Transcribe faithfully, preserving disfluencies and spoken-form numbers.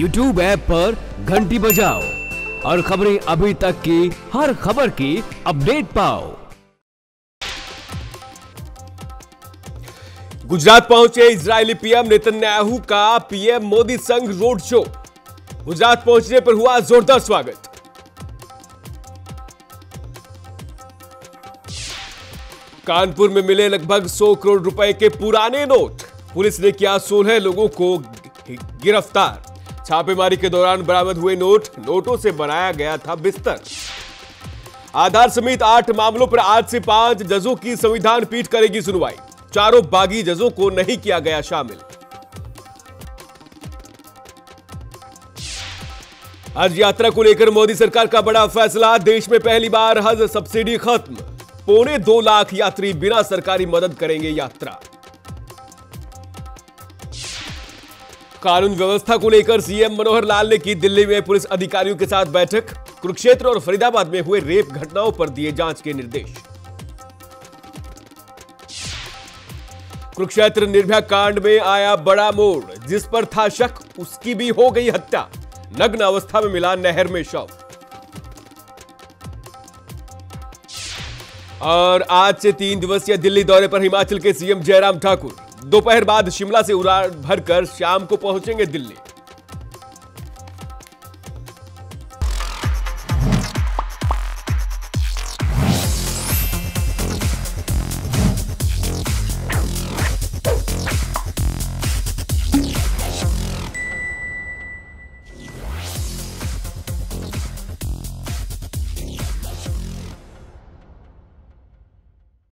YouTube app पर घंटी बजाओ और खबरें अभी तक की हर खबर की अपडेट पाओ। गुजरात पहुंचे इजरायली पीएम नेतन्याहू का पीएम मोदी संग रोड शो। गुजरात पहुंचने पर हुआ जोरदार स्वागत। कानपुर में मिले लगभग सौ करोड़ रुपए के पुराने नोट। पुलिस ने किया सोलह लोगों को गिरफ्तार। छापेमारी के दौरान बरामद हुए नोट। नोटों से बनाया गया था बिस्तर। आधार समेत आठ मामलों पर आज से पांच जजों की संविधान पीठ करेगी सुनवाई। चारों बागी जजों को नहीं किया गया शामिल। हज यात्रा को लेकर मोदी सरकार का बड़ा फैसला। देश में पहली बार हज सब्सिडी खत्म। पौने दो लाख यात्री बिना सरकारी मदद करेंगे यात्रा। कानून व्यवस्था को लेकर सीएम मनोहर लाल ने की दिल्ली में पुलिस अधिकारियों के साथ बैठक। कुरुक्षेत्र और फरीदाबाद में हुए रेप घटनाओं पर दिए जांच के निर्देश। कुरुक्षेत्र निर्भया कांड में आया बड़ा मोड़। जिस पर था शक उसकी भी हो गई हत्या। नग्न अवस्था में मिला नहर में शव। और आज से तीन दिवसीय दिल्ली दौरे पर हिमाचल के सीएम जयराम ठाकुर। दोपहर बाद शिमला से उड़ान भरकर शाम को पहुंचेंगे दिल्ली।